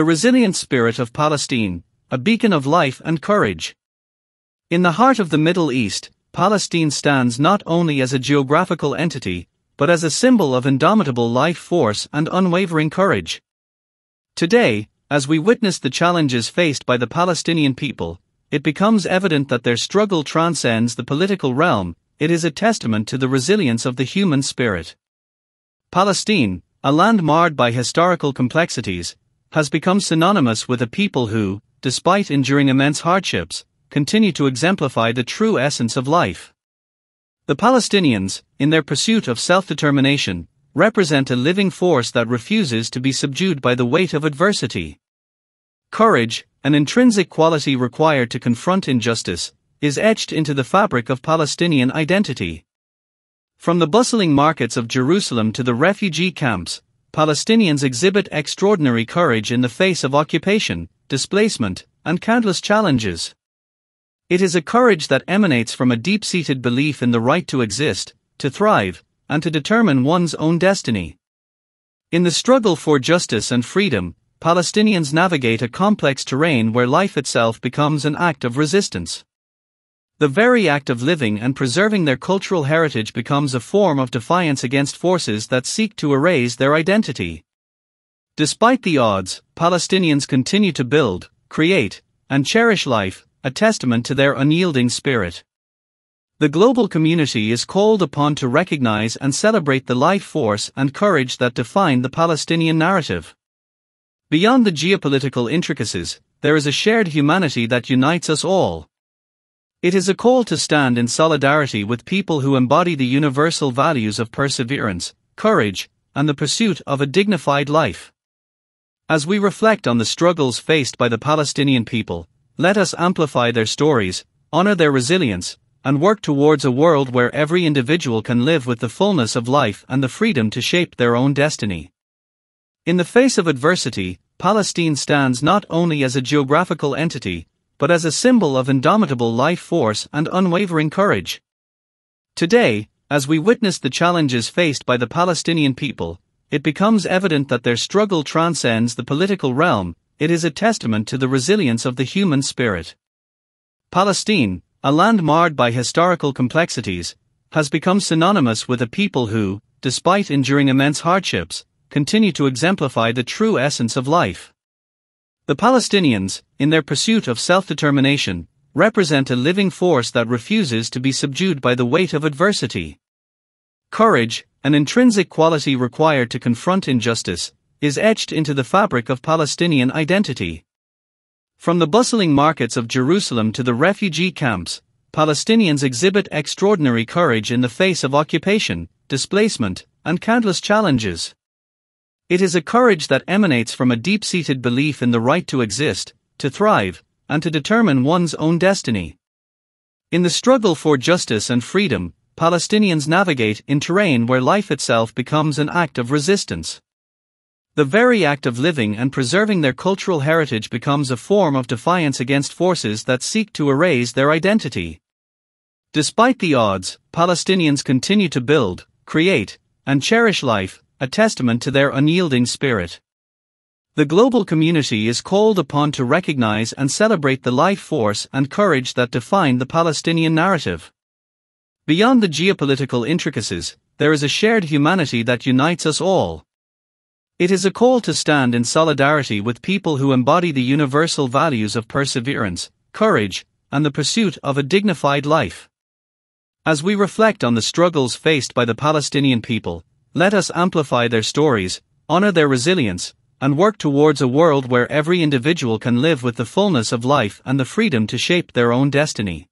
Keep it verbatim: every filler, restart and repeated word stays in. the resilient spirit of Palestine, a beacon of life and courage. In the heart of the Middle East, Palestine stands not only as a geographical entity, but as a symbol of indomitable life force and unwavering courage. Today, as we witness the challenges faced by the Palestinian people, it becomes evident that their struggle transcends the political realm. It is a testament to the resilience of the human spirit. Palestine, a land marred by historical complexities, has become synonymous with a people who, despite enduring immense hardships, continue to exemplify the true essence of life. The Palestinians, in their pursuit of self-determination, represent a living force that refuses to be subdued by the weight of adversity. Courage, an intrinsic quality required to confront injustice, is etched into the fabric of Palestinian identity. From the bustling markets of Jerusalem to the refugee camps, Palestinians exhibit extraordinary courage in the face of occupation, displacement, and countless challenges. It is a courage that emanates from a deep-seated belief in the right to exist, to thrive, and to determine one's own destiny. In the struggle for justice and freedom, Palestinians navigate a complex terrain where life itself becomes an act of resistance. The very act of living and preserving their cultural heritage becomes a form of defiance against forces that seek to erase their identity. Despite the odds, Palestinians continue to build, create, and cherish life, a testament to their unyielding spirit. The global community is called upon to recognize and celebrate the life force and courage that define the Palestinian narrative. Beyond the geopolitical intricacies, there is a shared humanity that unites us all. It is a call to stand in solidarity with people who embody the universal values of perseverance, courage, and the pursuit of a dignified life. As we reflect on the struggles faced by the Palestinian people, let us amplify their stories, honor their resilience, and work towards a world where every individual can live with the fullness of life and the freedom to shape their own destiny. In the face of adversity, Palestine stands not only as a geographical entity, but as a symbol of indomitable life force and unwavering courage. Today, as we witness the challenges faced by the Palestinian people, it becomes evident that their struggle transcends the political realm. It is a testament to the resilience of the human spirit. Palestine, a land marred by historical complexities, has become synonymous with a people who, despite enduring immense hardships, continue to exemplify the true essence of life. The Palestinians, in their pursuit of self-determination, represent a living force that refuses to be subdued by the weight of adversity. Courage, an intrinsic quality required to confront injustice, is etched into the fabric of Palestinian identity. From the bustling markets of Jerusalem to the refugee camps, Palestinians exhibit extraordinary courage in the face of occupation, displacement, and countless challenges. It is a courage that emanates from a deep-seated belief in the right to exist, to thrive, and to determine one's own destiny. In the struggle for justice and freedom, Palestinians navigate in terrain where life itself becomes an act of resistance. The very act of living and preserving their cultural heritage becomes a form of defiance against forces that seek to erase their identity. Despite the odds, Palestinians continue to build, create, and cherish life, a testament to their unyielding spirit. The global community is called upon to recognize and celebrate the life force and courage that define the Palestinian narrative. Beyond the geopolitical intricacies, there is a shared humanity that unites us all. It is a call to stand in solidarity with people who embody the universal values of perseverance, courage, and the pursuit of a dignified life. As we reflect on the struggles faced by the Palestinian people, let us amplify their stories, honor their resilience, and work towards a world where every individual can live with the fullness of life and the freedom to shape their own destiny.